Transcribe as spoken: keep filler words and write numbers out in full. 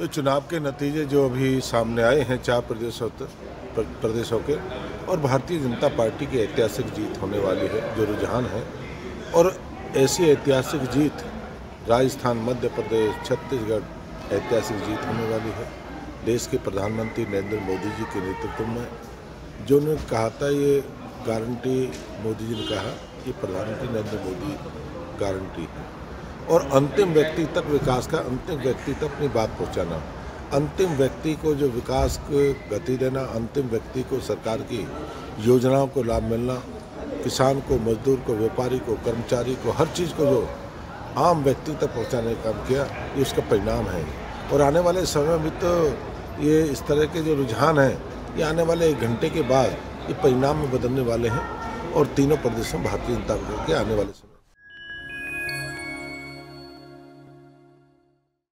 तो चुनाव के नतीजे जो अभी सामने आए हैं चार प्रदेशों प्रदेशों के और भारतीय जनता पार्टी की ऐतिहासिक जीत होने वाली है, जो रुझान है। और ऐसी ऐतिहासिक जीत राजस्थान, मध्य प्रदेश, छत्तीसगढ़ ऐतिहासिक जीत होने वाली है। देश के प्रधानमंत्री नरेंद्र मोदी जी के नेतृत्व में जो उन्होंने कहा था, ये गारंटी मोदी जी ने कहा कि प्रधानमंत्री नरेंद्र मोदी गारंटी है। और अंतिम व्यक्ति तक विकास का, अंतिम व्यक्ति तक अपनी बात पहुंचाना, अंतिम व्यक्ति को जो विकास को गति देना, अंतिम व्यक्ति को सरकार की योजनाओं को लाभ मिलना, किसान को, मजदूर को, व्यापारी को, कर्मचारी को, हर चीज़ को जो आम व्यक्ति तक पहुंचाने का काम किया, ये उसका परिणाम है। और आने वाले समय में तो ये इस तरह के जो रुझान हैं, ये आने वाले एक घंटे के बाद ये परिणाम में बदलने वाले हैं और तीनों प्रदेशों में भारतीय जनता पार्टी के आने वाले